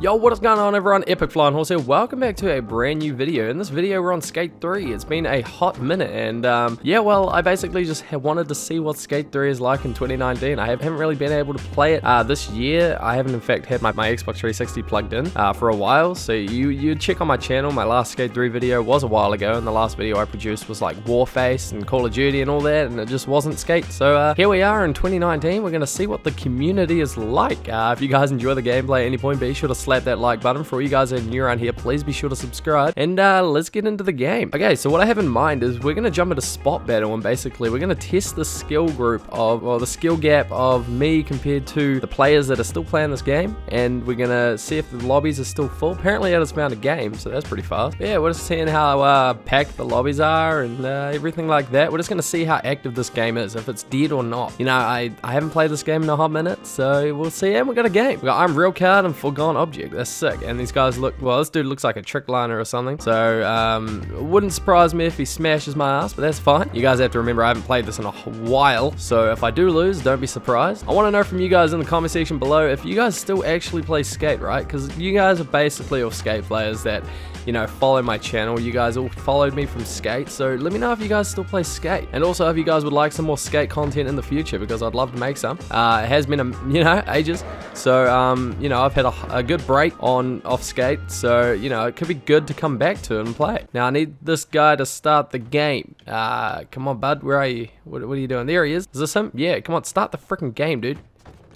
Yo, what is going on everyone? Epic Flying Horse here. Welcome back to a brand new video. In this video we're on Skate 3. It's been a hot minute and yeah, well, I basically just wanted to see what Skate 3 is like in 2019. I haven't really been able to play it this year. I haven't in fact had my Xbox 360 plugged in for a while, so you check on my channel. My last Skate 3 video was a while ago and the last video I produced was like Warface and Call of Duty and all that, and it just wasn't Skate. So here we are in 2019. We're going to see what the community is like. If you guys enjoy the gameplay at any point, be sure to slap that like button. For all you guys that are new around here, please be sure to subscribe, and let's get into the game. Okay, so what I have in mind is we're gonna jump into spot battle, and basically we're gonna test the skill group of, or the skill gap of me compared to the players that are still playing this game, and we're gonna see if the lobbies are still full. Apparently I just found a game, so that's pretty fast. But yeah, we're just seeing how packed the lobbies are and everything like that. We're just gonna see how active this game is, if it's dead or not. You know, I haven't played this game in a hot minute, so we'll see. And we got a game. We got I'm Real Card and Forgone Object. That's sick. And these guys look, well, this dude looks like a trick liner or something, so it wouldn't surprise me if he smashes my ass, but that's fine. You guys have to remember I haven't played this in a while, so if I do lose, don't be surprised. I want to know from you guys in the comment section below if you guys still actually play Skate, right? Because you guys are basically all Skate players that, you know, follow my channel. You guys all followed me from Skate, so let me know if you guys still play Skate, and also if you guys would like some more Skate content in the future, because I'd love to make some. It has been, you know, ages, so you know, I've had a good break off Skate, so you know, it could be good to come back to and play. Now I need this guy to start the game. Come on, bud, where are you? What are you doing? There he is. Is this him? Yeah, come on, start the freaking game, dude.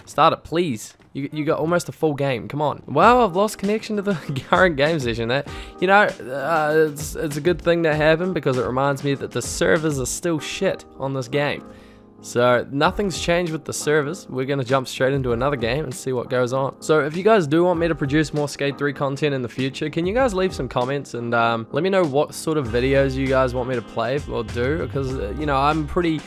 Start it, please. You got almost a full game. Come on. Wow, I've lost connection to the current game session. That, you know, it's a good thing that happened, because it reminds me that the servers are still shit on this game. So nothing's changed with the servers. We're gonna jump straight into another game and see what goes on. So if you guys do want me to produce more Skate 3 content in the future, can you guys leave some comments and let me know what sort of videos you guys want me to play or do, because you know, I'm pretty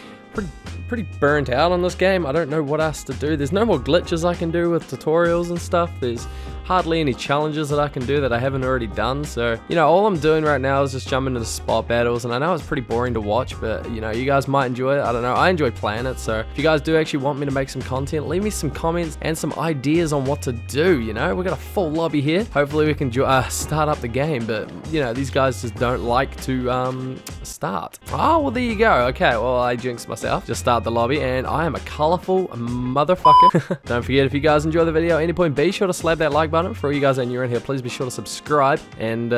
burnt out on this game. I don't know what else to do. There's no more glitches I can do with tutorials and stuff. There's hardly any challenges that I can do that I haven't already done, so you know, all I'm doing right now is just jumping into spot battles, and I know it's pretty boring to watch, but you know, you guys might enjoy it. I don't know, I enjoy playing it, so if you guys do actually want me to make some content, leave me some comments and some ideas on what to do. You know, we got a full lobby here. Hopefully we can start up the game, but you know, these guys just don't like to start. Oh, well, there you go. Okay, well, I jinxed myself. Just start the lobby, and I am a colorful motherfucker. Don't forget, if you guys enjoy the video at any point, be sure to slap that like button. For all you guys that are new in here, please be sure to subscribe, and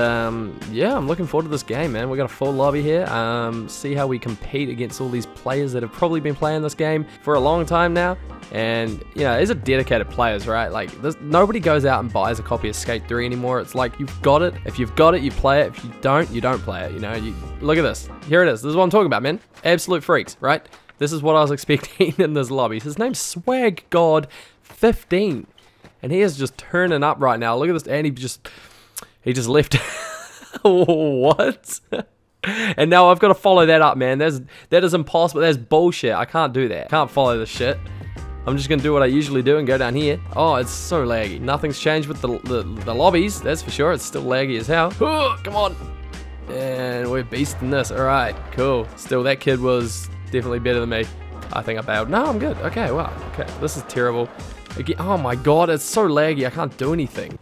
yeah, I'm looking forward to this game, man. We got a full lobby here. See how we compete against all these players that have probably been playing this game for a long time now, and you know, these are dedicated players, right? Like, nobody goes out and buys a copy of Skate 3 anymore. It's like, you've got it. If you've got it, you play it. If you don't, you don't play it. You know, you look at this. Here it is. This is what I'm talking about, man. Absolute freaks, right? This is what I was expecting in this lobby. His name's Swag God 15. And he is just turning up right now. Look at this. And he just left. What? And now I've got to follow that up, man. That is impossible. That's bullshit. I can't do that. Can't follow this shit. I'm just going to do what I usually do and go down here. Oh, it's so laggy. Nothing's changed with the lobbies. That's for sure. It's still laggy as hell. Ooh, come on. And we're beasting this. All right, cool. Still, that kid was definitely better than me. I think I bailed. No, I'm good. Okay, wow. Okay, this is terrible. Again, oh my god, it's so laggy, I can't do anything.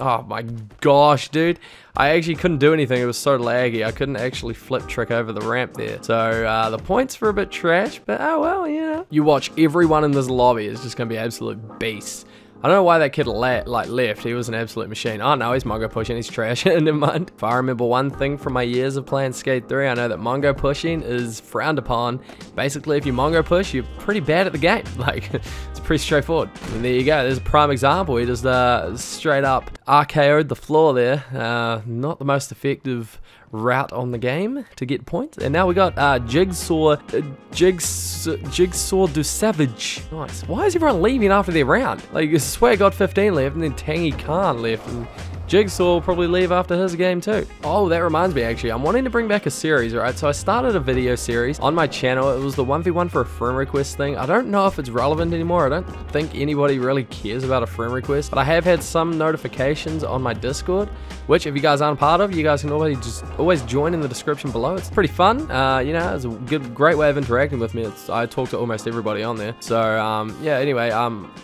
Oh my gosh, dude. I actually couldn't do anything, it was so laggy. I couldn't actually flip trick over the ramp there. So, the points were a bit trash, but oh well, you know. You watch, everyone in this lobby is just gonna be absolute beasts. I don't know why that kid left. He was an absolute machine. Oh no, he's Mongo pushing. He's trash. Never mind. If I remember one thing from my years of playing Skate 3, I know that Mongo pushing is frowned upon. Basically, if you Mongo push, you're pretty bad at the game. Like, it's pretty straightforward. And there you go. There's a prime example. He just straight up RKO'd the floor there. Not the most effective route on the game to get points. And now we got Jigsaw do Savage. Nice. Why is everyone leaving after their round? Like, Swag God 15 left, and then Tangy Khan left, and Jigsaw will probably leave after his game too. Oh, that reminds me actually, I'm wanting to bring back a series, right? So I started a video series on my channel. It was the 1v1 for a friend request thing. I don't know if it's relevant anymore. I don't think anybody really cares about a friend request, but I have had some notifications on my Discord, which if you guys aren't part of, you guys can always join in the description below. It's pretty fun. You know, it's a great way of interacting with me. I talk to almost everybody on there. So yeah, anyway,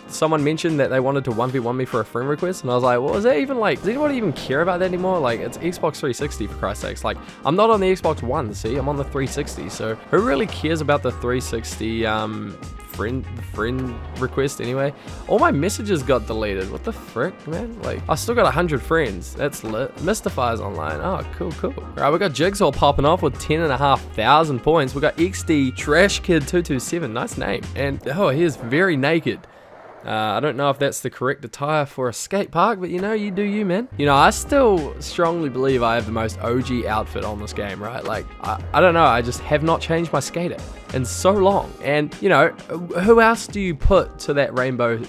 someone mentioned that they wanted to 1v1 me for a friend request, and I was like, well, is that even like, anybody even care about that anymore? Like, it's Xbox 360 for Christ's sakes. Like, I'm not on the Xbox One, see, I'm on the 360, so who really cares about the 360 friend request anyway? All my messages got deleted. What the frick, man? Like, I still got 100 friends. That's lit. Mystifier's online. Oh, cool. All right, we got Jigsaw popping off with 10,500 points. We got XD Trash Kid 227. Nice name. And oh, he is very naked. I don't know if that's the correct attire for a skate park, but you know, you do you, man. You know, I still strongly believe I have the most OG outfit on this game, right? Like, I don't know, I just have not changed my skater in so long. And you know, who else do you put to that rainbow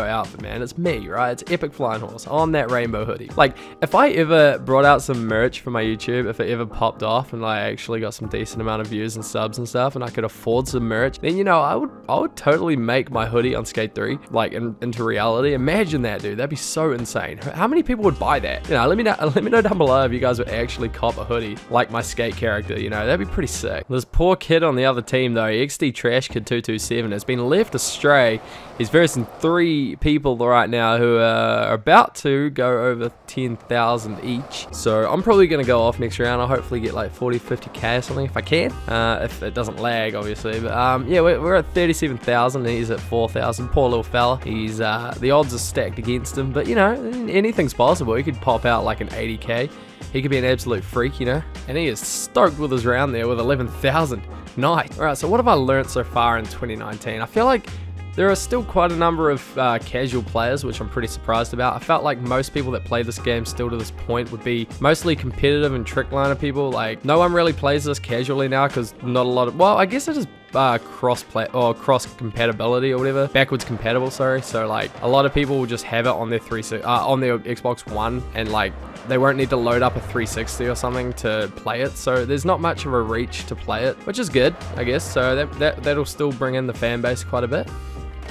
outfit, man? It's me, right? It's Epic Flying Horse on that rainbow hoodie. Like, if I ever brought out some merch for my YouTube, if it ever popped off and I actually got some decent amount of views and subs and stuff, and I could afford some merch, then you know, I would totally make my hoodie on Skate 3 like into reality. Imagine that, dude. That'd be so insane. How many people would buy that? You know, let me know down below if you guys would actually cop a hoodie like my skate character. You know, that'd be pretty sick. This poor kid on the other team though, XD Trash Kid 227, has been left astray. He's versing 3 people right now who are about to go over 10,000 each. So I'm probably gonna go off next round. I'll hopefully get like 40, 50k or something if I can, if it doesn't lag, obviously. But yeah, we're at 37,000. He's at 4,000. Poor little fella. He's the odds are stacked against him, but you know, anything's possible. He could pop out like an 80k. He could be an absolute freak, you know. And he is stoked with his round there with 11,000. Nice. Alright, so what have I learnt so far in 2019? I feel like there are still quite a number of casual players, which I'm pretty surprised about. I felt like most people that play this game still to this point would be mostly competitive and trick liner people. Like, no one really plays this casually now because not a lot of, well, I guess it is cross-play or cross-compatibility or whatever, backwards compatible, sorry. So like, a lot of people will just have it on their Xbox One, and like, they won't need to load up a 360 or something to play it, so there's not much of a reach to play it, which is good, I guess. So that'll still bring in the fan base quite a bit,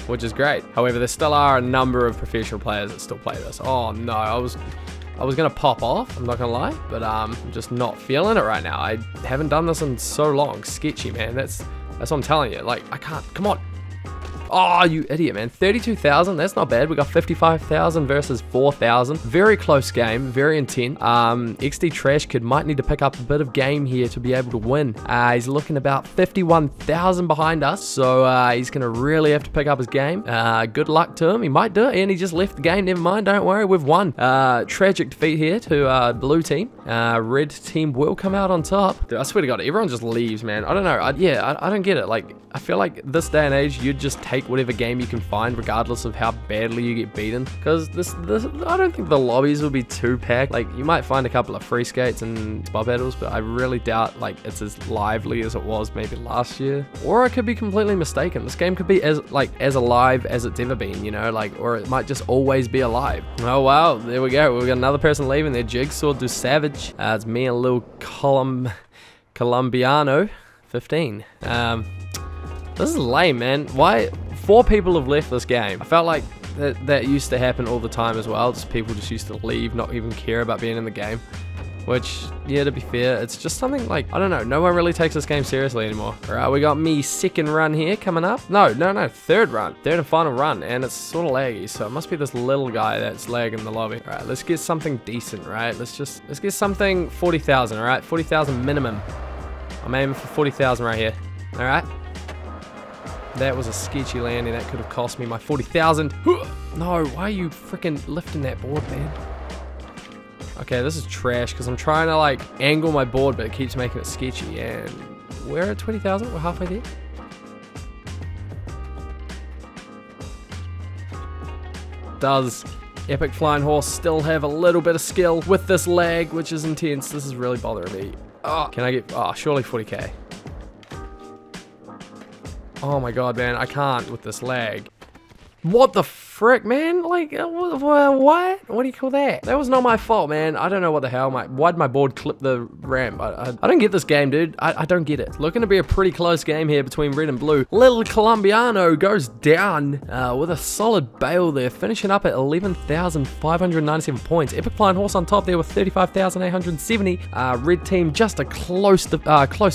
which is great. However, there still are a number of professional players that still play this. Oh no, I was gonna pop off, I'm not gonna lie, but I'm just not feeling it right now. I haven't done this in so long. Sketchy, man. That's what I'm telling you. Like, I can't, come on. Oh, you idiot, man. 32,000, that's not bad. We got 55,000 versus 4,000. Very close game, very intense. XD Trash Kid might need to pick up a bit of game here to be able to win. He's looking about 51,000 behind us, so he's gonna really have to pick up his game. Good luck to him. He might do it, and he just left the game. Never mind, don't worry, we've won. Tragic defeat here to blue team. Red team will come out on top. Dude, I swear to God, everyone just leaves, man. I don't know. I don't get it. Like, I feel like this day and age, you'd just take whatever game you can find regardless of how badly you get beaten, because this I don't think the lobbies will be too packed. Like, you might find a couple of free skates and bob battles, but I really doubt like it's as lively as it was maybe last year. Or I could be completely mistaken. This game could be as alive as it's ever been, you know, like, or it might just always be alive. Oh wow, there we go, we got another person leaving there. Jigsaw do savage. It's me and Lil Colombiano 15. This is lame, man. Why? 4 people have left this game. I felt like that used to happen all the time as well. Just people just used to leave, not even care about being in the game. Which, yeah, to be fair, it's just something like, I don't know, no one really takes this game seriously anymore. Alright, we got me 2nd run here coming up. No, 3rd run. 3rd and final run, and it's sort of laggy, so it must be this little guy that's lagging the lobby. Alright, let's get something decent, right? Let's get something 40,000, alright? 40,000 minimum. I'm aiming for 40,000 right here. Alright? That was a sketchy landing. That could have cost me my 40,000. No, why are you freaking lifting that board, man? Okay, this is trash because I'm trying to like angle my board, but it keeps making it sketchy. And we're at 20,000. We're halfway there. Does Epic Flying Horse still have a little bit of skill with this lag, which is intense? This is really bothering me. Oh, can I get? Oh, surely 40k. Oh my god, man, I can't with this lag. What the f- frick, man? Like, what? What do you call that? That was not my fault, man. I don't know what the hell. Why'd my board clip the ramp? I don't get this game, dude. I don't get it. Looking to be a pretty close game here between red and blue. Lil Colombiano goes down with a solid bail there, finishing up at 11,597 points. Epic Flying Horse on top there with 35,870. Red team just a close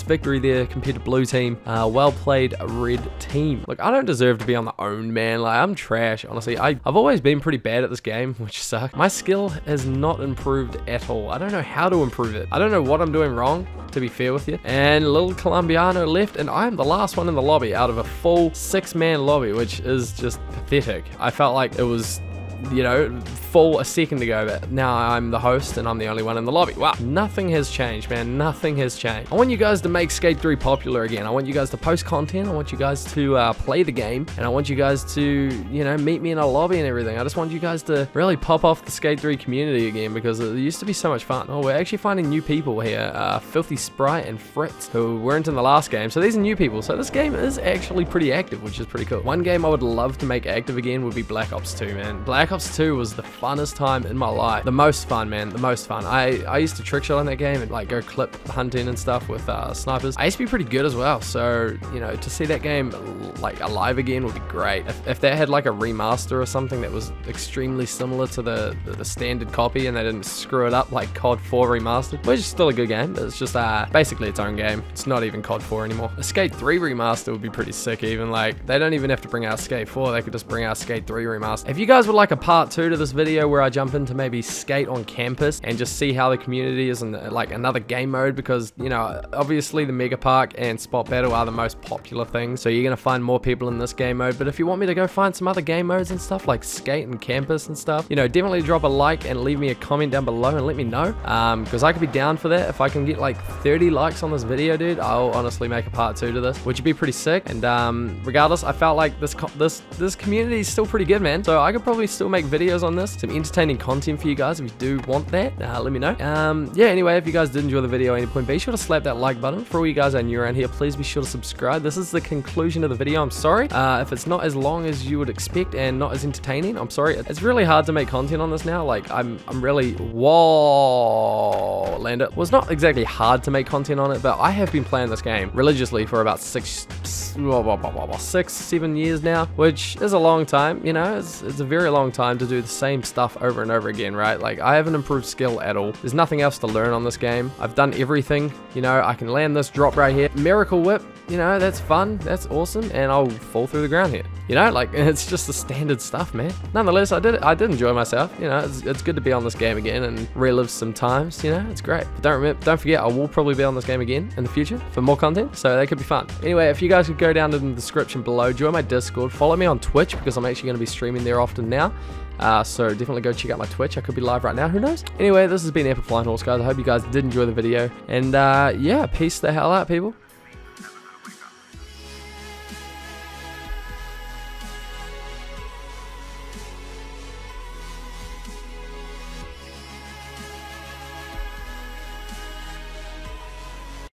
victory there compared to blue team. Well played, red team. Look, I don't deserve to be on the own, man. Like, I'm trash, honestly. I've always been pretty bad at this game, which sucks. My skill has not improved at all. I don't know how to improve it. I don't know what I'm doing wrong, to be fair with you. And Lil Colombiano left, and I'm the last one in the lobby out of a full six-man lobby, which is just pathetic. I felt like it was, you know, full a second ago, but now I'm the host and I'm the only one in the lobby. Wow, nothing has changed, man. Nothing has changed. I want you guys to make Skate 3 popular again. I want you guys to post content. I want you guys to play the game, and I want you guys to, you know, meet me in a lobby and everything. I just want you guys to really pop off the Skate 3 community again, because it used to be so much fun. Oh, we're actually finding new people here. Filthy Sprite and Fritz, who weren't in the last game, so these are new people. So this game is actually pretty active, which is pretty cool. One game I would love to make active again would be Black Ops 2, man. Black Ops 2 was the funnest time in my life. The most fun, man. The most fun. I used to trick shot in that game and like go clip hunting and stuff with snipers. I used to be pretty good as well. So, you know, to see that game like alive again would be great. If that had like a remaster or something that was extremely similar to the standard copy, and they didn't screw it up like COD 4 remastered, which is still a good game. But it's just basically its own game. It's not even COD 4 anymore. A Skate 3 remaster would be pretty sick even. Like, they don't even have to bring out Skate 4. They could just bring out Skate 3 remaster. If you guys would like a part 2 to this video where I jump into maybe Skate on Campus and just see how the community is in like another game mode, because, you know, obviously the Mega Park and Spot Battle are the most popular things, so you're gonna find more people in this game mode. But if you want me to go find some other game modes and stuff like Skate and Campus and stuff, you know, definitely drop a like and leave me a comment down below and let me know, because I could be down for that. If I can get like 30 likes on this video, dude, I'll honestly make a part 2 to this, which would be pretty sick. And regardless, I felt like this community is still pretty good, man, so I could probably still make videos on this, some entertaining content for you guys. If you do want that, let me know. Yeah, anyway, if you guys did enjoy the video at any point, be sure to slap that like button. For all you guys that are new around here, please be sure to subscribe. This is the conclusion of the video. I'm sorry if it's not as long as you would expect and not as entertaining. I'm sorry. It's really hard to make content on this now. Like, I'm really, whoa, land it. Well, it's not exactly hard to make content on it, but I have been playing this game religiously for about six, 7 years now, which is a long time. You know, it's a very long time to do the same stuff over and over again, right? Like, I haven't improved skill at all. There's nothing else to learn on this game. I've done everything, you know. I can land this drop right here, miracle whip, you know, that's fun, that's awesome, and I'll fall through the ground here, you know, like, it's just the standard stuff, man. Nonetheless, I did enjoy myself, you know. It's good to be on this game again and relive some times, you know. It's great. But don't forget, I will probably be on this game again in the future for more content, so that could be fun. Anyway, if you guys could go down to the description below, join my Discord, follow me on Twitch, because I'm actually going to be streaming there often now. So definitely go check out my Twitch. I could be live right now, who knows. Anyway, this has been Epic Flying Horse, guys. I hope you guys did enjoy the video, and yeah, peace the hell out, people.